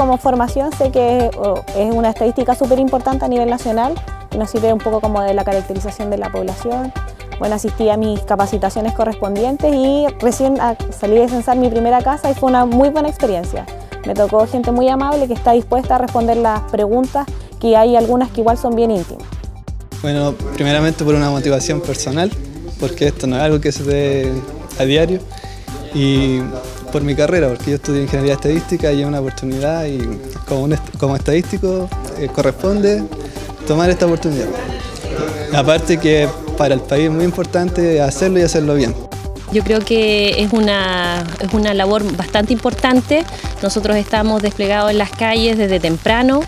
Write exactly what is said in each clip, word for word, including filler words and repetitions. como formación sé que es una estadística súper importante a nivel nacional, que nos sirve un poco como de la caracterización de la población. Bueno, asistí a mis capacitaciones correspondientes y recién salí de censar mi primera casa y fue una muy buena experiencia. Me tocó gente muy amable que está dispuesta a responder las preguntas, que hay algunas que igual son bien íntimas. Bueno, primeramente por una motivación personal, porque esto no es algo que se dé a diario, y por mi carrera, porque yo estudié Ingeniería Estadística y es una oportunidad y como, un est como estadístico eh, corresponde tomar esta oportunidad. Aparte que para el país es muy importante hacerlo y hacerlo bien. Yo creo que es una, es una labor bastante importante. Nosotros estamos desplegados en las calles desde temprano.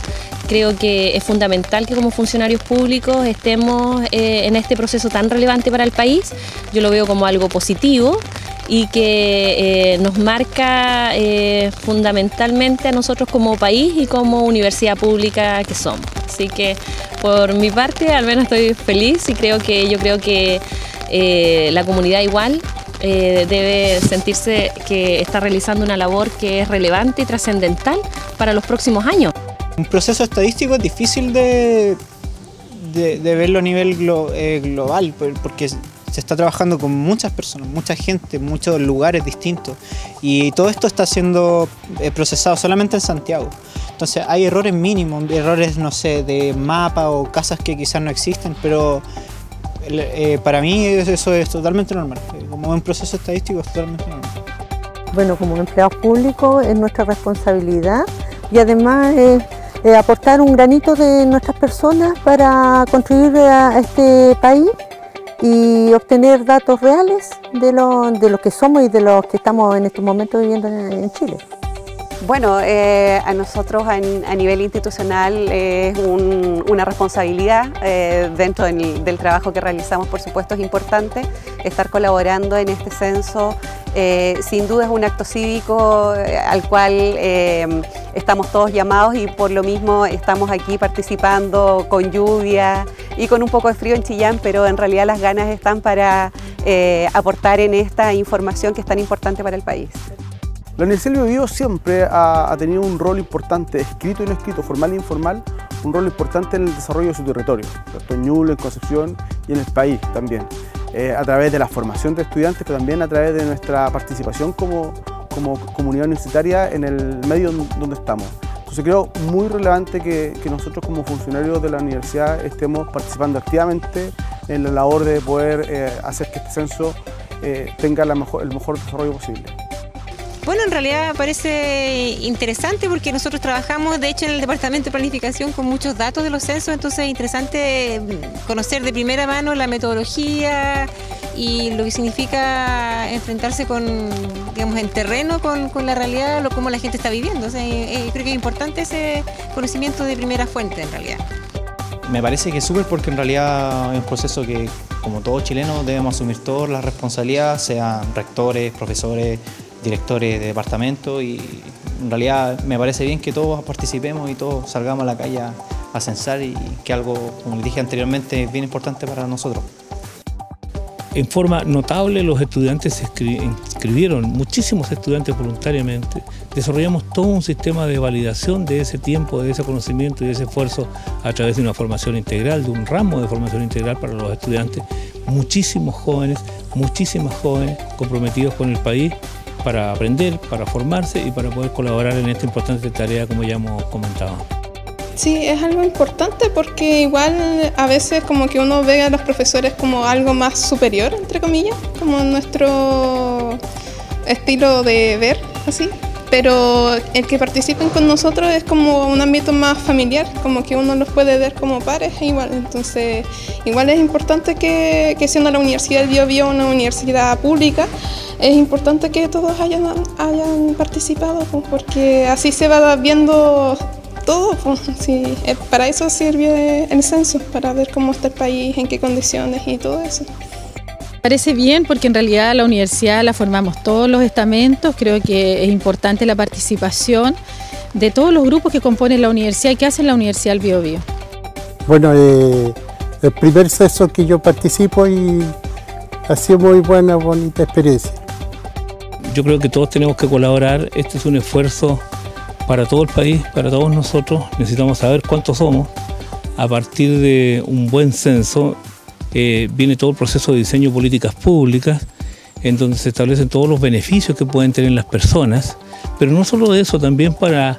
Creo que es fundamental que como funcionarios públicos estemos eh, en este proceso tan relevante para el país. Yo lo veo como algo positivo y que eh, nos marca eh, fundamentalmente a nosotros como país y como universidad pública que somos. Así que por mi parte al menos estoy feliz y creo que yo creo que eh, la comunidad igual eh, debe sentirse que está realizando una labor que es relevante y trascendental para los próximos años. Un proceso estadístico es difícil de, de, de verlo a nivel glo, eh, global, porque se está trabajando con muchas personas, mucha gente, muchos lugares distintos, y todo esto está siendo eh, procesado solamente en Santiago. Entonces hay errores mínimos, errores, no sé, de mapa o casas que quizás no existen, pero eh, para mí eso es totalmente normal, como un proceso estadístico es totalmente normal. Bueno, como empleados públicos es nuestra responsabilidad y además es... Eh, Eh, aportar un granito de nuestras personas para contribuir a este país y obtener datos reales de lo, de lo que somos y de los que estamos en estos momentos viviendo en, en Chile. Bueno, eh, a nosotros a, a nivel institucional es eh, un, una responsabilidad eh, dentro del, del trabajo que realizamos, por supuesto es importante estar colaborando en este censo. Eh, sin duda es un acto cívico al cual eh, estamos todos llamados y por lo mismo estamos aquí participando con lluvia y con un poco de frío en Chillán, pero en realidad las ganas están para eh, aportar en esta información que es tan importante para el país. La Universidad del Bío-Bío siempre ha, ha tenido un rol importante, escrito y no escrito, formal e informal, un rol importante en el desarrollo de su territorio, tanto en Ñubla, en Concepción y en el país también. Eh, a través de la formación de estudiantes, pero también a través de nuestra participación como, como comunidad universitaria en el medio donde estamos. Entonces creo muy relevante que, que nosotros como funcionarios de la universidad estemos participando activamente en la labor de poder eh, hacer que este censo eh, tenga la mejor, el mejor desarrollo posible. Bueno, en realidad parece interesante porque nosotros trabajamos, de hecho, en el Departamento de Planificación con muchos datos de los censos, entonces es interesante conocer de primera mano la metodología y lo que significa enfrentarse con, digamos, en terreno con, con la realidad, lo, cómo la gente está viviendo. O sea, eh, creo que es importante ese conocimiento de primera fuente, en realidad. Me parece que es súper porque en realidad es un proceso que, como todos chilenos, debemos asumir todas las responsabilidades, sean rectores, profesores, directores de departamento, y en realidad me parece bien que todos participemos y todos salgamos a la calle a, a censar, y que algo, como les dije anteriormente, es bien importante para nosotros. En forma notable los estudiantes inscribieron, muchísimos estudiantes voluntariamente. Desarrollamos todo un sistema de validación de ese tiempo, de ese conocimiento y de ese esfuerzo a través de una formación integral, de un ramo de formación integral para los estudiantes. Muchísimos jóvenes, muchísimas jóvenes comprometidos con el país, para aprender, para formarse y para poder colaborar en esta importante tarea como ya hemos comentado. Sí, es algo importante porque igual a veces como que uno ve a los profesores como algo más superior, entre comillas, como nuestro estilo de ver, así. Pero el que participen con nosotros es como un ámbito más familiar, como que uno los puede ver como pares igual. Entonces, igual es importante que, que siendo la Universidad del Bío-Bío una universidad pública, es importante que todos hayan, hayan participado, pues, porque así se va viendo todo. Pues, sí. Para eso sirve el censo, para ver cómo está el país, en qué condiciones y todo eso. Parece bien porque en realidad la universidad la formamos todos los estamentos, creo que es importante la participación de todos los grupos que componen la universidad y que hacen la Universidad del Bío-Bío. Bueno, eh, el primer censo que yo participo y ha sido muy buena, bonita experiencia. Yo creo que todos tenemos que colaborar, este es un esfuerzo para todo el país, para todos nosotros. Necesitamos saber cuántos somos. A partir de un buen censo eh, viene todo el proceso de diseño de políticas públicas, en donde se establecen todos los beneficios que pueden tener las personas, pero no solo eso, también para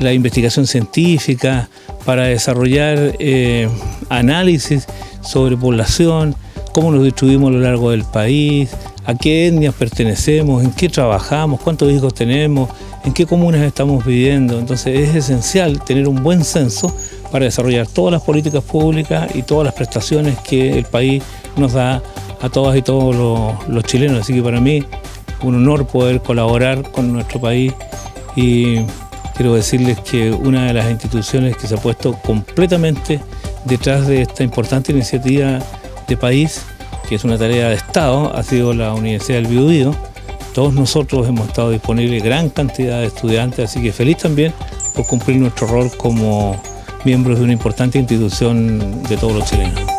la investigación científica, para desarrollar eh, análisis sobre población, cómo nos distribuimos a lo largo del país, a qué etnias pertenecemos, en qué trabajamos, cuántos hijos tenemos, en qué comunas estamos viviendo. Entonces es esencial tener un buen censo para desarrollar todas las políticas públicas y todas las prestaciones que el país nos da a todas y todos los, los chilenos. Así que para mí un honor poder colaborar con nuestro país, y quiero decirles que una de las instituciones que se ha puesto completamente detrás de esta importante iniciativa de país, que es una tarea de Estado, ha sido la Universidad del Bío-Bío. Todos nosotros hemos estado disponibles, gran cantidad de estudiantes, así que feliz también por cumplir nuestro rol como miembros de una importante institución de todos los chilenos.